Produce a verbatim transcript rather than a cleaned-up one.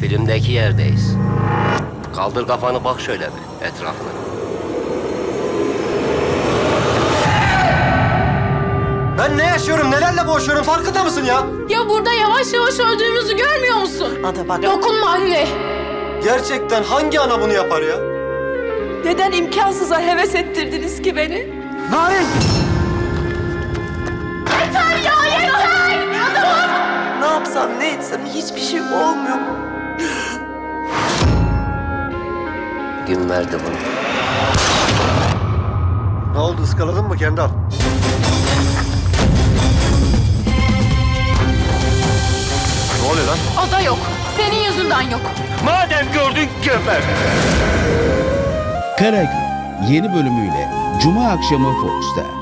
Filmdeki yerdeyiz. Kaldır kafanı bak şöyle bir etrafına. Ben ne yaşıyorum, nelerle boğuşuyorum farkında mısın ya? Ya burada yavaş yavaş öldüğümüzü görmüyor musun? Ada bak. Dokunma anne. Gerçekten hangi ana bunu yapar ya? Neden imkansıza heves ettirdiniz ki beni? Narin! Yeter ya, yeter! Adamım! Ne yapsam, ne etsem hiçbir şey olmuyor. Gün verdi bunu. Ne oldu, ıskaladın mı Kendal? Ne oluyor lan? O da yok. Senin yüzünden yok. Madem gördün, gömer. Karagül yeni bölümüyle Cuma akşamı Fox'ta.